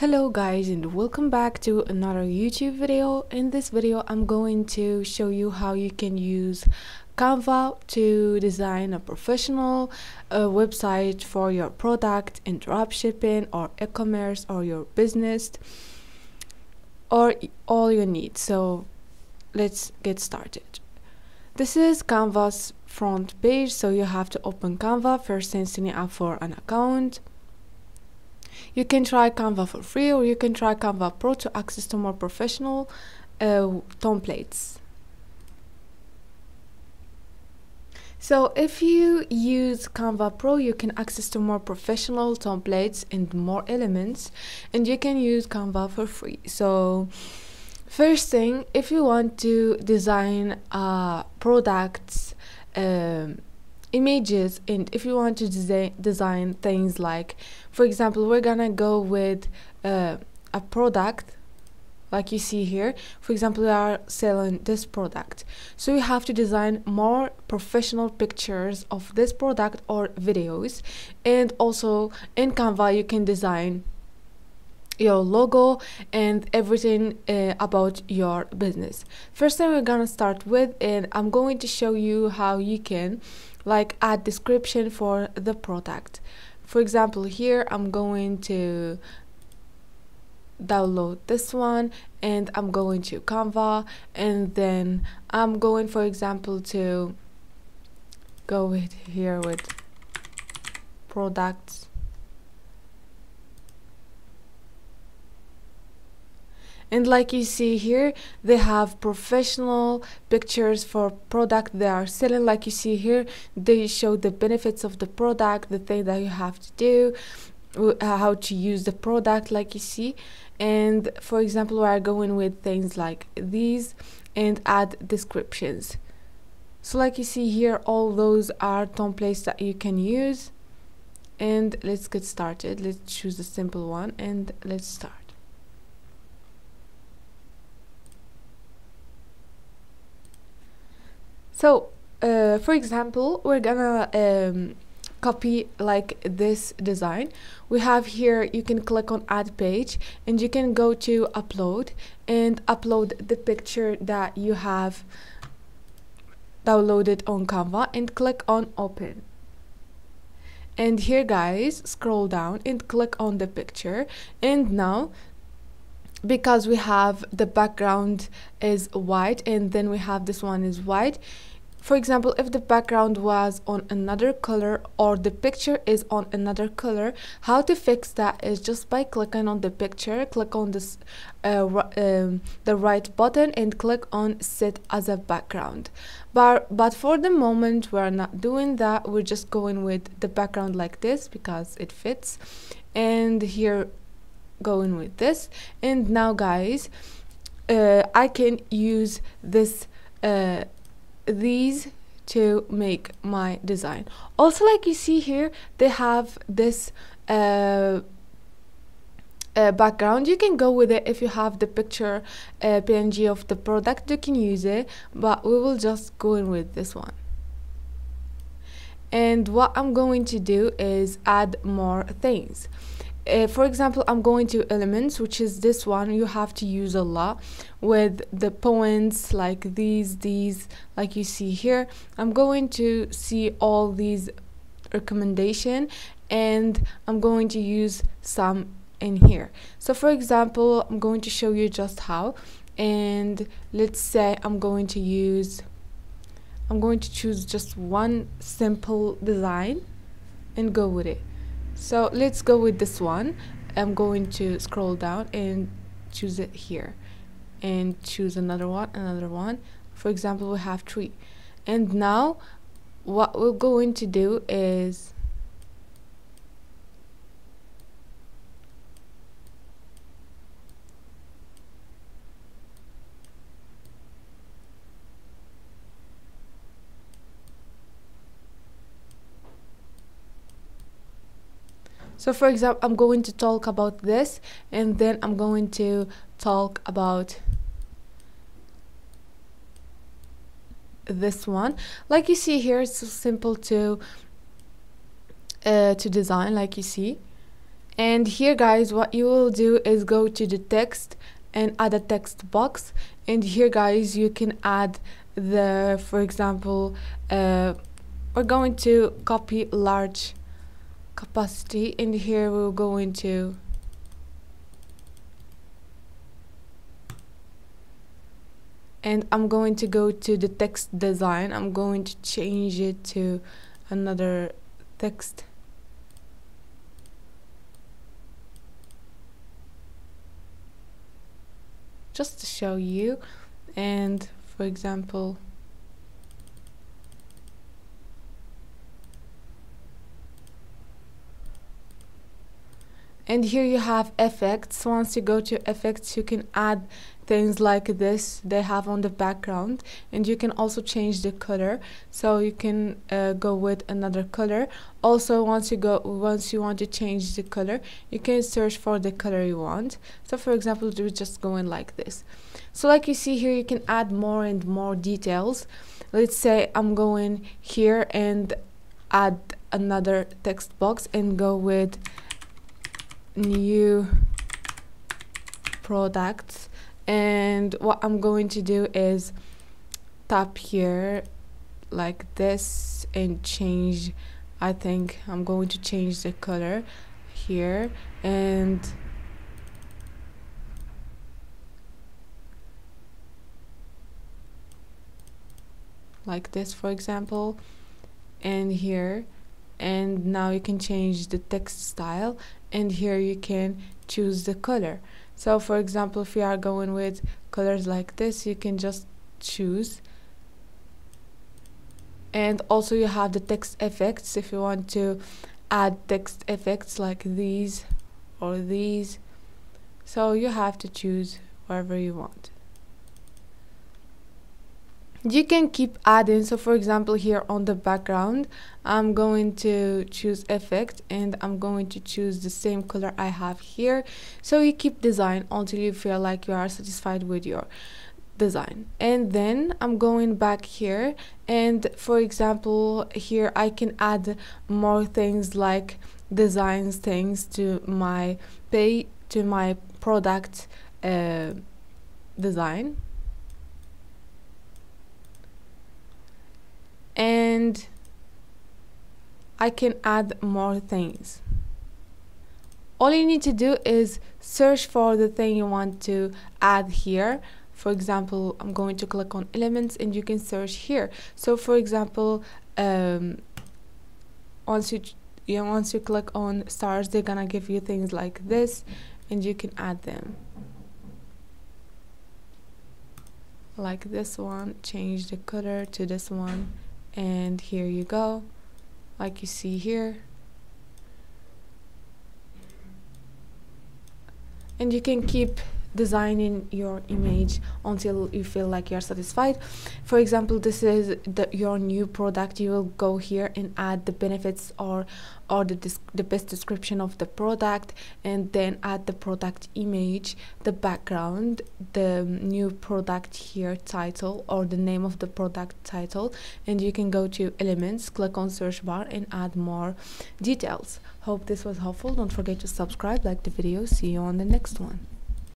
Hello guys and welcome back to another YouTube video. In this video I'm going to show you how you can use Canva to design a professional website for your product in dropshipping or e-commerce or your business or all you need. So let's get started. This is Canva's front page, so you have to open Canva first and sign up for an account. You can try Canva for free or you can try Canva Pro to access to more professional templates. So if you use Canva Pro, you can access to more professional templates and more elements, and you can use Canva for free. So first thing, if you want to design products, images, and if you want to design things like, for example, we're gonna go with a product like you see here. For example, we are selling this product, so you have to design more professional pictures of this product or videos. And also in Canva you can design your logo and everything about your business. First thing we're gonna start with, and I'm going to show you how you can like add description for the product. For example, here I'm going to download this one and I'm going to Canva, and then I'm going, for example, to go with here with products. And like you see here, they have professional pictures for product they are selling. Like you see here, they show the benefits of the product, the thing that you have to do, how to use the product, like you see. And for example, we are going with things like these and add descriptions. So like you see here, all those are templates that you can use. And let's get started. Let's choose a simple one and let's start. So, for example, we're gonna copy like this design. We have here, you can click on add page and you can go to upload and upload the picture that you have downloaded on Canva and click on open. And here guys, scroll down and click on the picture. And now, because we have the background is white and then we have this one is white. For example, if the background was on another color or the picture is on another color, how to fix that is just by clicking on the picture, click on this the right button and click on set as a background. But for the moment we're not doing that, we're just going with the background like this because it fits, and here going with this. And now guys, I can use this these to make my design. Also like you see here, they have this background. You can go with it if you have the picture PNG of the product, you can use it, but we will just go in with this one. And what I'm going to do is add more things. For example, I'm going to elements, which is this one. You have to use a lot with the points like these, like you see here. I'm going to see all these recommendation and I'm going to use some in here. So for example, I'm going to show you just how, and let's say I'm going to choose just one simple design and go with it. So let's go with this one. I'm going to scroll down and choose it here and choose another one. For example, we have 3. And now what we're going to do is so for example, I'm going to talk about this, and then I'm going to talk about this one. Like you see here, it's so simple to design, like you see. And here, guys, what you will do is go to the text and add a text box. And here, guys, you can add the, for example, we're going to copy large capacity, and here we'll go into and I'm going to go to the text design. I'm going to change it to another text. Just to show you. And for example, and here you have effects. Once you go to effects, you can add things like this they have on the background, and you can also change the color, so you can go with another color. Also, once you want to change the color, you can search for the color you want. So for example, we're just going like this. So like you see here, you can add more and more details. Let's say I'm going here and add another text box and go with new products. And what I'm going to do is tap here like this and change. I think I'm going to change the color here, like this, for example, and here. And now you can change the text style, and here you can choose the color. So for example, if you are going with colors like this, you can just choose. And also you have the text effects if you want to add text effects like these or these. So you have to choose wherever you want. You can keep adding. So for example, here on the background, I'm going to choose effect, and I'm going to choose the same color I have here. So you keep design until you feel like you are satisfied with your design. And then I'm going back here, and for example, here I can add more things like designs, things to my product design. And I can add more things. All you need to do is search for the thing you want to add here. For example, I'm going to click on elements, and you can search here. So for example, once you click on stars, they're gonna give you things like this, and you can add them. Like this one, change the color to this one, and here you go, like you see here. And you can keep designing your image until you feel like you're satisfied. For example, this is your new product. You will go here and add the benefits or the best description of the product, and then add the product image, the background, the new product here title, or the name of the product title. And you can go to elements, click on search bar, and add more details. Hope this was helpful. Don't forget to subscribe, like the video. See you on the next one.